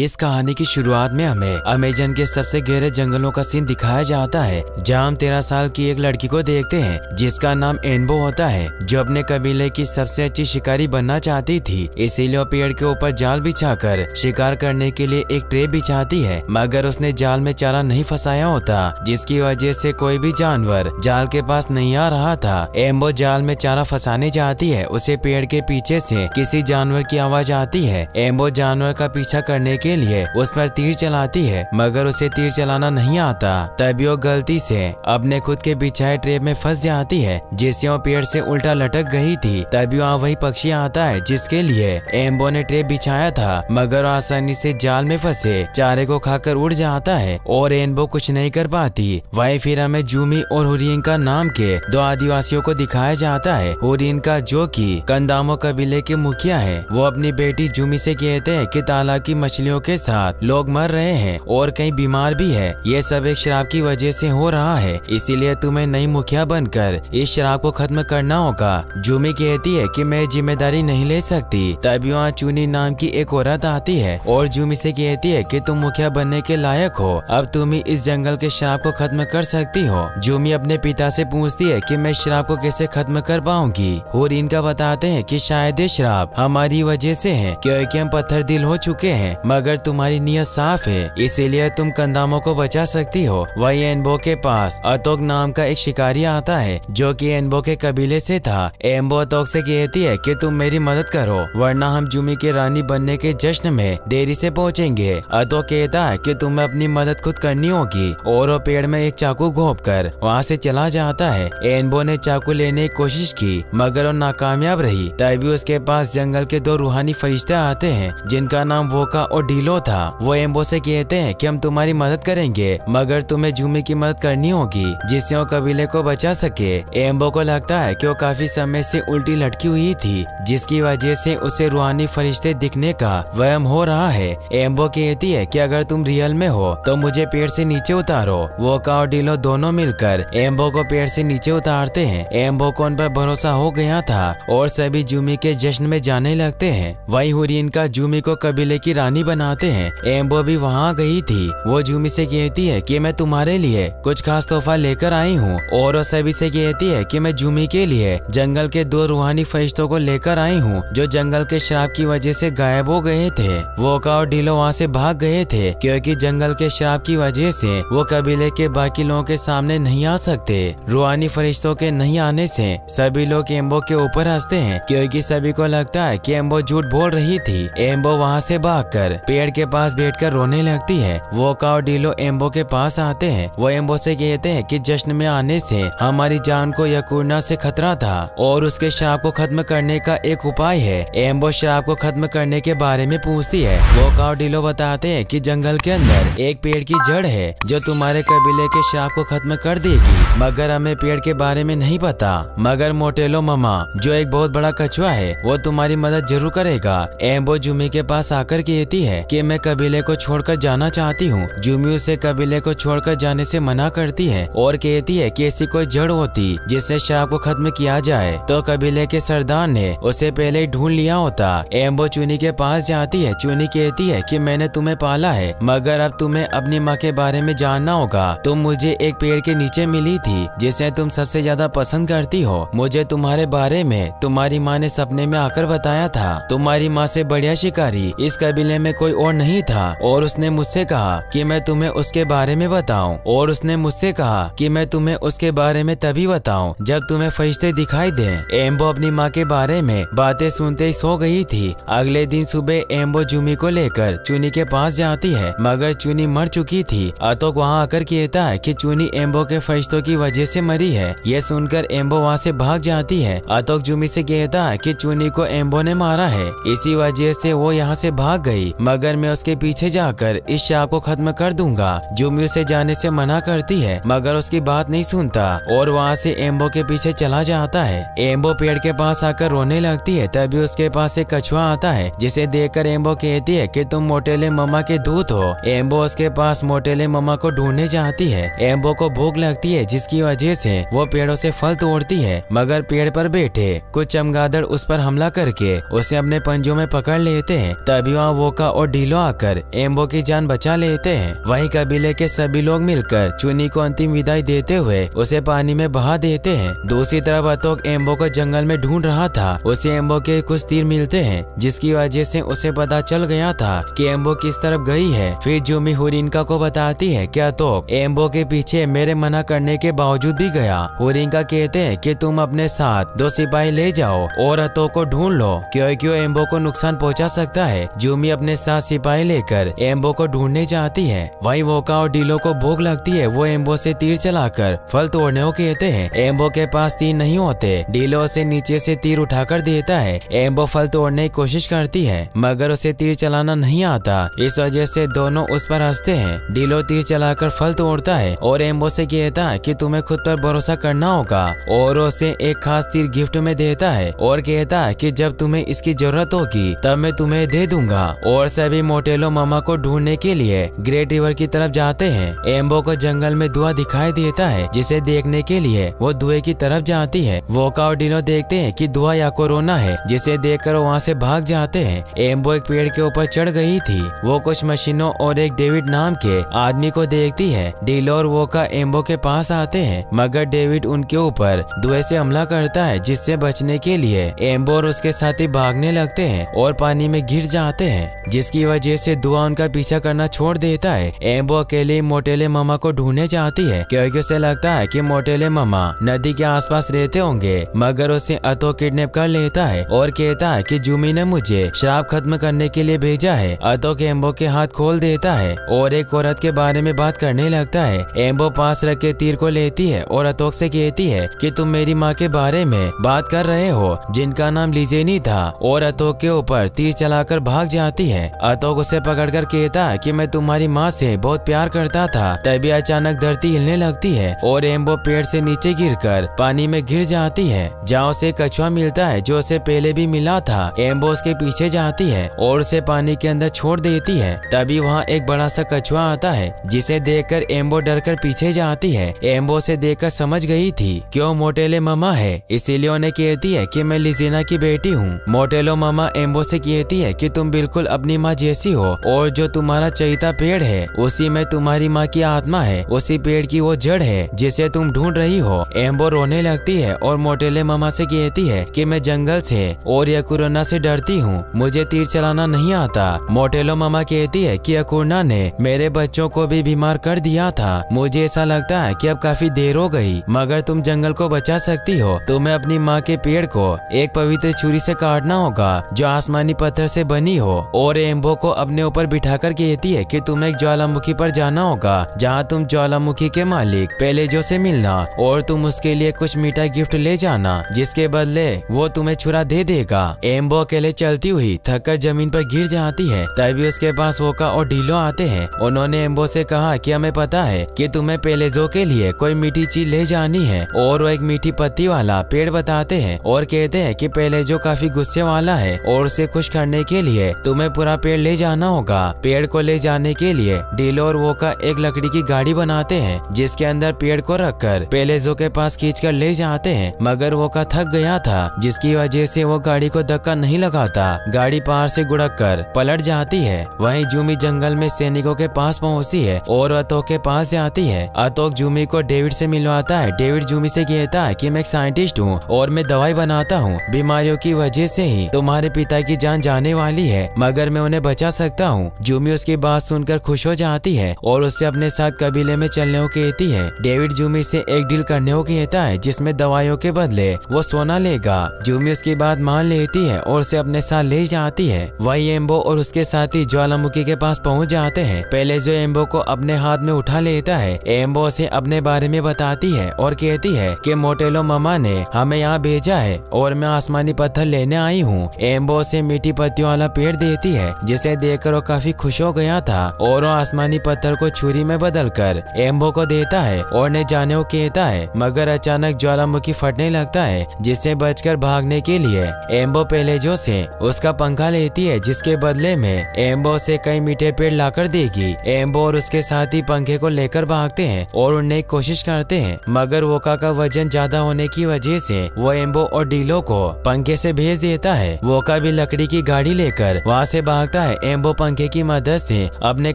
इस कहानी की शुरुआत में हमें अमेज़न के सबसे गहरे जंगलों का सीन दिखाया जाता है, जहाँ हम 13 साल की एक लड़की को देखते हैं जिसका नाम एम्बो होता है, जो अपने कबीले की सबसे अच्छी शिकारी बनना चाहती थी। इसीलिए वो पेड़ के ऊपर जाल बिछाकर शिकार करने के लिए एक ट्रे बिछाती है, मगर उसने जाल में चारा नहीं फंसाया होता, जिसकी वजह से कोई भी जानवर जाल के पास नहीं आ रहा था। एम्बो जाल में चारा फंसाने जाती है, उसे पेड़ के पीछे से किसी जानवर की आवाज आती है। एम्बो जानवर का पीछा करने के लिए उस पर तीर चलाती है, मगर उसे तीर चलाना नहीं आता। तभी वो गलती से अपने खुद के बिछाए ट्रैप में फंस जाती है, जिससे वो पेड़ से उल्टा लटक गई थी। तभी वहाँ वही पक्षी आता है जिसके लिए एम्बो ने ट्रैप बिछाया था, मगर आसानी से जाल में फंसे चारे को खाकर उड़ जाता है और एम्बो कुछ नहीं कर पाती। वहीं फिर हमें जूमी और होरियन का नाम के दो आदिवासियों को दिखाया जाता है। होरियन का, जो कि कंदामो कबीले के मुखिया है, वो अपनी बेटी जूमी से कहते हैं कि तालाब की मछलियों के साथ लोग मर रहे हैं और कई बीमार भी है, ये सब एक शराब की वजह से हो रहा है, इसीलिए तुम्हें नई मुखिया बनकर इस शराब को खत्म करना होगा। जूमी कहती है कि मैं जिम्मेदारी नहीं ले सकती। तभी वहाँ चुनी नाम की एक औरत आती है और जूमी से कहती है कि तुम मुखिया बनने के लायक हो, अब तुम ही इस जंगल के शराब को खत्म कर सकती हो। जूमी अपने पिता से पूछती है कि मैं शराब को कैसे खत्म कर पाऊंगी। और इनका बताते हैं कि शायद ये शराब हमारी वजह से है, क्योंकि हम पत्थर दिल हो चुके हैं, अगर तुम्हारी नीयत साफ है इसीलिए तुम कंदामों को बचा सकती हो। वही एम्बो के पास अतोग नाम का एक शिकारी आता है, जो कि एम्बो के कबीले से था। एम्बो अतोग से कहती है कि तुम मेरी मदद करो, वरना हम जूमी की रानी बनने के जश्न में देरी से पहुँचेंगे। अतोग कहता है कि तुम्हें अपनी मदद खुद करनी होगी, और वो पेड़ में एक चाकू घोंपकर वहाँ से चला जाता है। एम्बो ने चाकू लेने की कोशिश की, मगर वो नाकामयाब रही। तभी उसके पास जंगल के दो रूहानी फरिश्ते आते हैं, जिनका नाम वोका और डीलो था। वो एम्बो से कहते हैं कि हम तुम्हारी मदद करेंगे, मगर तुम्हें जूमी की मदद करनी होगी, जिससे वो कबीले को बचा सके। एम्बो को लगता है कि वो काफी समय से उल्टी लटकी हुई थी, जिसकी वजह से उसे रूहानी फरिश्ते दिखने का वहम हो रहा है। एम्बो कहती है कि अगर तुम रियल में हो तो मुझे पेड़ से नीचे उतारो। वोका और डीलो दोनों मिलकर एम्बो को पेड़ से नीचे उतारते हैं। एम्बो को उन पर भरोसा हो गया था और सभी जूमी के जश्न में जाने लगते हैं। वही हुरियन का जूमी को कबीले की रानी बनाते हैं। एम्बो भी वहाँ गई थी। वो जूमी से कहती है कि मैं तुम्हारे लिए कुछ खास तोहफा लेकर आई हूँ, और सभी से कहती है कि मैं जूमी के लिए जंगल के दो रूहानी फरिश्तों को लेकर आई हूँ, जो जंगल के शराब की वजह से गायब हो गए थे। वोका और डीलो वहाँ से भाग गए थे, क्योंकि जंगल के शराब की वजह से वो कबीले के बाकी लोगों के सामने नहीं आ सकते। रूहानी फरिश्तों के नहीं आने से सभी लोग एम्बो के ऊपर हंसते हैं, क्योंकि सभी को लगता है कि एम्बो झूठ बोल रही थी। एम्बो वहाँ से भागकर पेड़ के पास बैठकर रोने लगती है। वोका और डीलो एम्बो के पास आते हैं। वो एम्बो से कहते हैं कि जश्न में आने से हमारी जान को यकुर्ना से खतरा था, और उसके शराब को खत्म करने का एक उपाय है। एम्बो शराब को खत्म करने के बारे में पूछती है। वोका और डीलो बताते हैं कि जंगल के अंदर एक पेड़ की जड़ है जो तुम्हारे कबीले के शराब को खत्म कर देगी, मगर हमें पेड़ के बारे में नहीं पता। मगर मोटेलो मामा, जो एक बहुत बड़ा कछुआ है, वो तुम्हारी मदद जरूर करेगा। एम्बो जूमी के पास आकर कहती है कि मैं कबीले को छोड़कर जाना चाहती हूँ। जूमी उसे कबीले को छोड़कर जाने से मना करती है और कहती है कि ऐसी कोई जड़ होती जिससे शराब को खत्म किया जाए तो कबीले के सरदार ने उसे पहले ही ढूंढ लिया होता। एम्बो चुनी के पास जाती है। चुनी कहती है कि मैंने तुम्हें पाला है, मगर अब तुम्हें अपनी माँ के बारे में जानना होगा। तुम मुझे एक पेड़ के नीचे मिली थी, जिसे तुम सबसे ज्यादा पसंद करती हो। मुझे तुम्हारे बारे में तुम्हारी माँ ने सपने में आकर बताया था। तुम्हारी माँ से बढ़िया शिकारी इस कबीले में कोई और नहीं था, और उसने मुझसे कहा कि मैं तुम्हें उसके बारे में बताऊं, और उसने मुझसे कहा कि मैं तुम्हें उसके बारे में तभी बताऊं जब तुम्हें फरिश्ते दिखाई दें। एम्बो अपनी माँ के बारे में बातें सुनते ही सो गई थी। अगले दिन सुबह एम्बो जूमी को लेकर चुनी के पास जाती है, मगर चुनी मर चुकी थी। अतोक वहाँ आकर कहता है कि चुनी एम्बो के फरिश्तों की वजह से मरी है। यह सुनकर एम्बो वहाँ से भाग जाती है। अतोक जूमी से कहता है कि चुनी को एम्बो ने मारा है, इसी वजह से वो यहाँ से भाग गई, मगर मैं उसके पीछे जाकर इस शराब को खत्म कर दूंगा। जूमी उसे जाने से मना करती है, मगर उसकी बात नहीं सुनता और वहाँ से एम्बो के पीछे चला जाता है। एम्बो पेड़ के पास आकर रोने लगती है। तभी उसके पास एक कछुआ आता है, जिसे देखकर एम्बो कहती है कि तुम मोटेले मामा के दूत हो। एम्बो उसके पास मोटेले मामा को ढूंढने जाती है। एम्बो को भूख लगती है, जिसकी वजह से वो पेड़ों से फल तोड़ती है, मगर पेड़ पर बैठे कुछ चमगादड़ उस पर हमला करके उसे अपने पंजों में पकड़ लेते हैं। तभी वहाँ वोका और डीलो आकर एम्बो की जान बचा लेते हैं। वहीं कबीले के सभी लोग मिलकर चुनी को अंतिम विदाई देते हुए उसे पानी में बहा देते हैं। दूसरी तरफ अतोक एम्बो को जंगल में ढूंढ रहा था। उसे एम्बो के कुछ तीर मिलते हैं जिसकी वजह से उसे पता चल गया था कि एम्बो किस तरफ गई है। फिर जुमी होरिनका को बताती है कि अतोक एम्बो के पीछे मेरे मना करने के बावजूद भी गया। होरिनका कहते हैं कि तुम अपने साथ 2 सिपाही ले जाओ और अतोक को ढूंढ लो क्योंकि वो एम्बो को नुकसान पहुंचा सकता है। जुमी अपने साथ सिपाही लेकर एम्बो को ढूंढने जाती है। वहीं वोका और डीलो को भूख लगती है। वो एम्बो से तीर चलाकर फल तोड़ने को कहते हैं। एम्बो के पास तीर नहीं होते। डीलो उसे नीचे से तीर उठाकर देता है। एम्बो फल तोड़ने की कोशिश करती है मगर उसे तीर चलाना नहीं आता। इस वजह से दोनों उस पर हंसते हैं। डीलो तीर चलाकर फल तोड़ता है और एम्बो से कहता है कि तुम्हें खुद पर भरोसा करना होगा और उसे एक खास तीर गिफ्ट में देता है और कहता है कि जब तुम्हें इसकी जरूरत होगी तब मैं तुम्हें दे दूंगा। और सभी मोटेलो मामा को ढूंढने के लिए ग्रेट रिवर की तरफ जाते हैं। एम्बो को जंगल में धुआं दिखाई देता है जिसे देखने के लिए वो धुएं की तरफ जाती है। वोका और डीलो देखते हैं कि धुआं याकुना है जिसे देखकर वहाँ से भाग जाते हैं। एम्बो एक पेड़ के ऊपर चढ़ गई थी। वो कुछ मशीनों और एक डेविड नाम के आदमी को देखती है। डीलो और वोका एम्बो के पास आते हैं मगर डेविड उनके ऊपर धुएं से हमला करता है जिससे बचने के लिए एम्बो और उसके साथी भागने लगते हैं और पानी में गिर जाते हैं जिसकी वजह से धुआं उनका पीछा करना छोड़ देता है। एम्बो अकेले मोटेले मामा को ढूंढने जाती है क्योंकि उसे लगता है कि मोटेले मामा नदी के आसपास रहते होंगे मगर उसे अतो किडनैप कर लेता है और कहता है कि जुमी ने मुझे श्राप खत्म करने के लिए भेजा है। अतो एम्बो के हाथ खोल देता है और एक औरत के बारे में बात करने लगता है। एम्बो पास रख के तीर को लेती है और अतोक से कहती है कि तुम मेरी माँ के बारे में बात कर रहे हो जिनका नाम लिजेनी था, और अतोक के ऊपर तीर चलाकर भाग जाती है। अतोक उसे पकड़कर कहता है कि मैं तुम्हारी माँ से बहुत प्यार करता था। तभी अचानक धरती हिलने लगती है और एम्बो पेड़ से नीचे गिरकर पानी में गिर जाती है जहाँ उसे कछुआ मिलता है जो उसे पहले भी मिला था। एम्बो उसके पीछे जाती है और उसे पानी के अंदर छोड़ देती है। तभी वहाँ एक बड़ा सा कछुआ आता है जिसे देखकर एम्बो डरकर पीछे जाती है। एम्बो से देखकर समझ गई थी कि वो मोटेले मामा है, इसीलिए उन्हें कहती है कि मैं लिजेना की बेटी हूँ। मोटेलो मामा एम्बो से कहती है कि तुम बिल्कुल अपनी माँ जैसी हो और जो तुम्हारा चैता पेड़ है उसी में तुम्हारी माँ की आत्मा है। उसी पेड़ की वो जड़ है जिसे तुम ढूंढ रही हो। एम्बो रोने लगती है और मोटेले मामा से कहती है कि मैं जंगल से और याकुना से डरती हूँ, मुझे तीर चलाना नहीं आता। मोटेलो मामा कहती है कि याकुना ने मेरे बच्चों को भी बीमार कर दिया था। मुझे ऐसा लगता है कि अब काफी देर हो गई मगर तुम जंगल को बचा सकती हो। तुम्हें अपनी माँ के पेड़ को एक पवित्र छुरी से काटना होगा जो आसमानी पत्थर से बनी हो। और एम्बो को अपने ऊपर बिठाकर कहती है कि तुम्हें एक ज्वालामुखी पर जाना होगा जहाँ तुम ज्वालामुखी के मालिक पेलेजो से मिलना और तुम उसके लिए कुछ मीठा गिफ्ट ले जाना जिसके बदले वो तुम्हें छुरा दे देगा। एम्बो अकेले चलती हुई थककर जमीन पर गिर जाती है। तभी उसके पास वोका और डीलो आते हैं। उन्होंने एम्बो से कहा कि हमें पता है कि तुम्हें पेलेजो के लिए कोई मीठी चीज ले जानी है, और वो एक मीठी पत्ती वाला पेड़ बताते हैं और कहते हैं कि पेलेजो काफी गुस्से वाला है और उसे खुश करने के लिए तुम्हें पूरा पेड़ ले जाना होगा। पेड़ को ले जाने के लिए डीलो और वोका एक लकड़ी की गाड़ी बनाते हैं जिसके अंदर पेड़ को रखकर पेलेजो के पास खींचकर ले जाते हैं। मगर वोका थक गया था जिसकी वजह से वो गाड़ी को धक्का नहीं लगाता। गाड़ी पार से गुड़क कर पलट जाती है। वहीं जुमी जंगल में सैनिकों के पास पहुंचती है और अतोक के पास जाती है। अतोक जुमी को डेविड से मिलवाता है। डेविड जुमी से कहता है कि मैं एक साइंटिस्ट हूँ और मैं दवाई बनाता हूँ। बीमारियों की वजह से ही तुम्हारे पिता की जान जाने वाली है मगर मैं उन्हें बचा सकता हूँ। जुमी उसकी बात सुनकर खुश हो जाती है और उससे अपने साथ कबीले में चलने को कहती है। डेविड जुमी से एक डील करने को कहता है जिसमें दवाइयों के बदले वो सोना लेगा। जुमी उसकी बात मान लेती है और उसे अपने साथ ले जाती है। वही एम्बो और उसके साथी ज्वालामुखी के पास पहुँच जाते हैं। पेलेजो एम्बो को अपने हाथ में उठा लेता है। एम्बो उसे अपने बारे में बताती है और कहती है कि मोटेलो मामा ने हमें यहाँ भेजा है और मैं आसमानी पत्थर लेने आई हूँ। एम्बो उसे मीठी पत्तियों वाला पेड़ देती है जिसे देखकर वो काफी खुश हो गया था और वो आसमानी पत्थर को छुरी में बदलकर एम्बो को देता है और ने जाने को कहता है। मगर अचानक ज्वालामुखी फटने लगता है जिससे बचकर भागने के लिए एम्बो पेलेजो से उसका पंखा लेती है जिसके बदले में एम्बो से कई मीठे पेड़ लाकर देगी। एम्बो और उसके साथी पंखे को लेकर भागते हैं और उड़ने की कोशिश करते हैं मगर वोका का वजन ज्यादा होने की वजह से वो एम्बो और डीलो को पंखे से भेज देता है। वोका भी लकड़ी की गाड़ी लेकर वहाँ से भाग होता है। एम्बो पंखे की मदद से अपने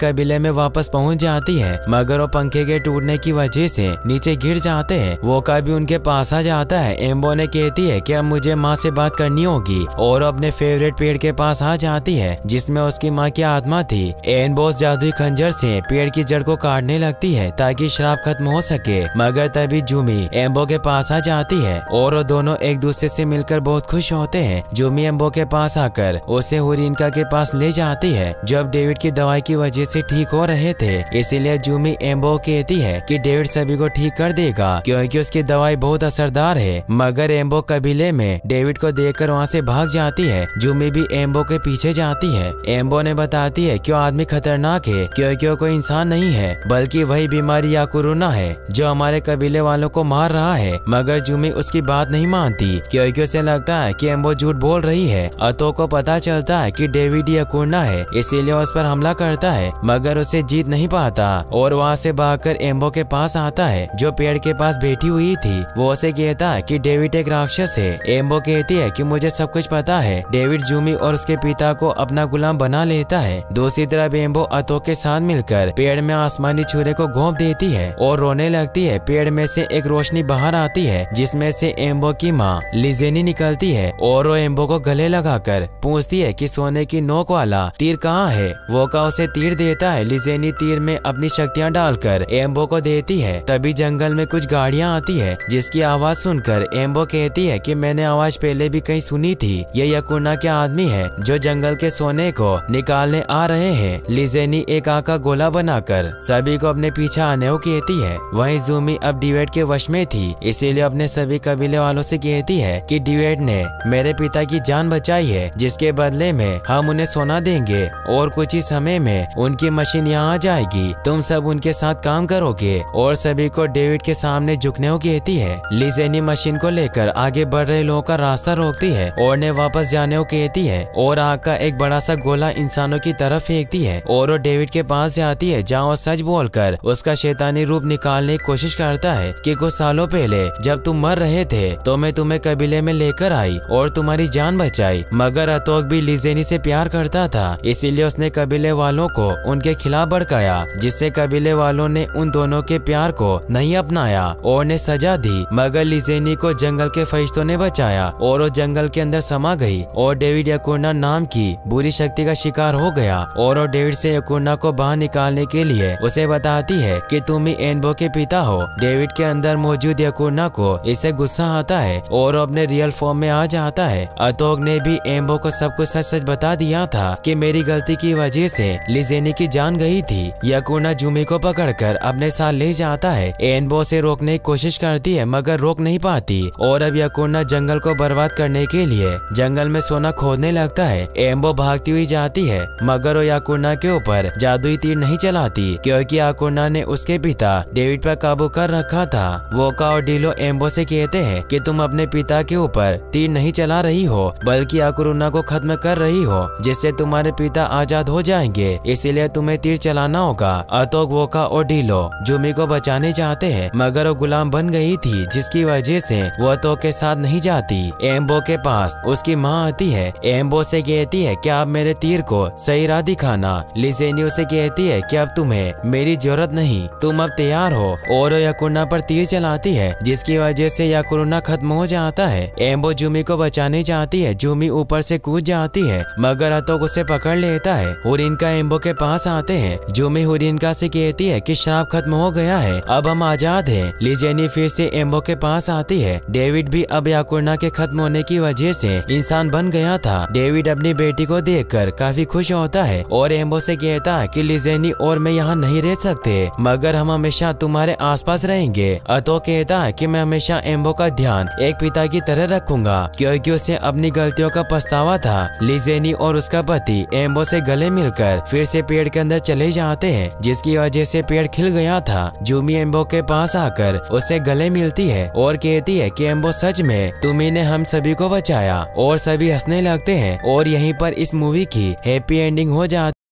कबीले में वापस पहुंच जाती है, मगर वो पंखे के टूटने की वजह से नीचे गिर जाते हैं। वोका भी उनके पास आ जाता है। एम्बो ने कहती है कि अब मुझे माँ से बात करनी होगी और अपने फेवरेट पेड़ के पास आ जाती है जिसमें उसकी माँ की आत्मा थी। एम्बो जादुई खंजर से पेड़ की जड़ को काटने लगती है ताकि श्राप खत्म हो सके, मगर तभी जूमी एम्बो के पास आ जाती है और वो दोनों एक दूसरे से मिलकर बहुत खुश होते हैं। जूमी एम्बो के पास आकर उसे होरिनका के पास ले जाती है जब डेविड की दवाई की वजह से ठीक हो रहे थे, इसीलिए जूमी एम्बो कहती है कि डेविड सभी को ठीक कर देगा क्योंकि उसकी दवाई बहुत असरदार है। मगर एम्बो कबीले में डेविड को देखकर वहाँ से भाग जाती है। जूमी भी एम्बो के पीछे जाती है। एम्बो ने बताती है कि वो आदमी खतरनाक है क्योंकि वो कोई इंसान नहीं है बल्कि वही बीमारी याकुरुना है जो हमारे कबीले वालों को मार रहा है। मगर जूमी उसकी बात नहीं मानती क्योंकि उसे लगता है कि एम्बो झूठ बोल रही है। अतो को पता चलता है कि डेविड याकुरुना है, इसीलिए उस पर हमला करता है मगर उसे जीत नहीं पाता और वहाँ से भागकर एम्बो के पास आता है जो पेड़ के पास बैठी हुई थी। वो उसे कहता है कि डेविड एक राक्षस है। एम्बो कहती है कि मुझे सब कुछ पता है। डेविड जूमी और उसके पिता को अपना गुलाम बना लेता है। दूसरी तरफ एम्बो अतो के साथ मिलकर पेड़ में आसमानी छुरे को घोंप देती है और रोने लगती है। पेड़ में से एक रोशनी बाहर आती है जिसमें से एम्बो की माँ लिजेनी निकलती है और वो एम्बो को गले लगाकर पूछती है कि सोने की नोक वाला तीर कहाँ है। वोका उसे तीर देता है। लिजेनी तीर में अपनी शक्तियाँ डालकर एम्बो को देती है। तभी जंगल में कुछ गाड़ियाँ आती है जिसकी आवाज सुनकर एम्बो कहती है कि मैंने आवाज पहले भी कहीं सुनी थी, ये याकुना के आदमी है जो जंगल के सोने को निकालने आ रहे हैं। लिजेनी एक आका गोला बनाकर सभी को अपने पीछे आने को कहती है। वहीं जूमी अब डेविड के वश में थी, इसीलिए अपने सभी कबीले वालों से कहती है कि डेविड ने मेरे पिता की जान बचाई है जिसके बदले में हम उन्हें सोना देंगे और कुछ ही समय में उनकी मशीन यहाँ आ जाएगी, तुम सब उनके साथ काम करोगे। और सभी को डेविड के सामने झुकने को कहती है। लिजेनी मशीन को लेकर आगे बढ़ रहे लोगों का रास्ता रोकती है और ने वापस जाने को कहती है और आग का एक बड़ा सा गोला इंसानों की तरफ फेंकती है और वो डेविड के पास जाती है जहाँ वो सच बोलकर उसका शैतानी रूप निकालने की कोशिश करता है कि कुछ सालों पहले जब तुम मर रहे थे तो मैं तुम्हें कबीले में लेकर आई और तुम्हारी जान बचाई। मगर अतोग भी लिजेनी से प्यार करता था, इसीलिए उसने कबीले वालों को उनके खिलाफ भड़काया जिससे कबीले वालों ने उन दोनों के प्यार को नहीं अपनाया और ने सजा दी। मगर लिजेनी को जंगल के फरिश्तों ने बचाया और वो जंगल के अंदर समा गई और डेविड याकुना नाम की बुरी शक्ति का शिकार हो गया और वो डेविड से याकुना को बाहर निकालने के लिए उसे बताती है कि तुम ही एम्बो के पिता हो। डेविड के अंदर मौजूद याकुना को इससे गुस्सा आता है और अपने रियल फॉर्म में आ जाता है। अतोग ने भी एम्बो को सब कुछ सच सच बता दिया था कि मेरी गलती की वजह से लिजेनी की जान गई थी। याकुना जूमी को पकड़कर अपने साथ ले जाता है। एम्बो से रोकने की कोशिश करती है मगर रोक नहीं पाती और अब याकुना जंगल को बर्बाद करने के लिए जंगल में सोना खोदने लगता है। एम्बो भागती हुई जाती है मगर वो याकुना के ऊपर जादुई तीर नहीं चलाती क्योंकि याकुना ने उसके पिता डेविड पर काबू कर रखा था। वोका और डीलो एम्बो से कहते हैं कि तुम अपने पिता के ऊपर तीर नहीं चला रही हो बल्कि याकुरुना को खत्म कर रही हो जिससे तुम्हारे पिता आजाद हो जाएंगे, इसीलिए तुम्हें तीर चलाना होगा। अतोग वोका और डीलो जूमी को बचाने जाते हैं मगर वो गुलाम बन गई थी जिसकी वजह से वो अतोग के साथ नहीं जाती। एम्बो के पास उसकी माँ आती है। एम्बो से कहती है कि आप मेरे तीर को सही राह दिखाना। लिजेनी उसे कहती है कि अब तुम्हें मेरी जरूरत नहीं, तुम अब तैयार हो और याकुना पर तीर चलाती है जिसकी वजह से याकुना खत्म हो जाता है। एम्बो जूमी को बचाने जाती है। जूमी ऊपर से कूद जाती है मगर अतोग उसे पकड़ लेता है। होरिनका एम्बो के पास आते हैं। जूमी होरिनका से कहती है कि श्राप खत्म हो गया है, अब हम आजाद हैं। लिजेनी फिर से एम्बो के पास आती है। डेविड भी अब याकुना के खत्म होने की वजह से इंसान बन गया था। डेविड अपनी बेटी को देखकर काफी खुश होता है और एम्बो से कहता है कि लिजेनी और मैं यहाँ नहीं रह सकते मगर हम हमेशा तुम्हारे आसपास रहेंगे। अतोग कहता है कि मैं हमेशा एम्बो का ध्यान एक पिता की तरह रखूंगा क्योंकि उसे अपनी गलतियों का पछतावा था। लिजेनी और उसका पति एम्बो से गले मिलकर फिर से पेड़ के अंदर चले जाते हैं जिसकी वजह से पेड़ खिल गया था। जूमी एम्बो के पास आकर उससे गले मिलती है और कहती है कि एम्बो सच में तुम्ही ने हम सभी को बचाया और सभी हंसने लगते हैं और यहीं पर इस मूवी की हैप्पी एंडिंग हो जाती है।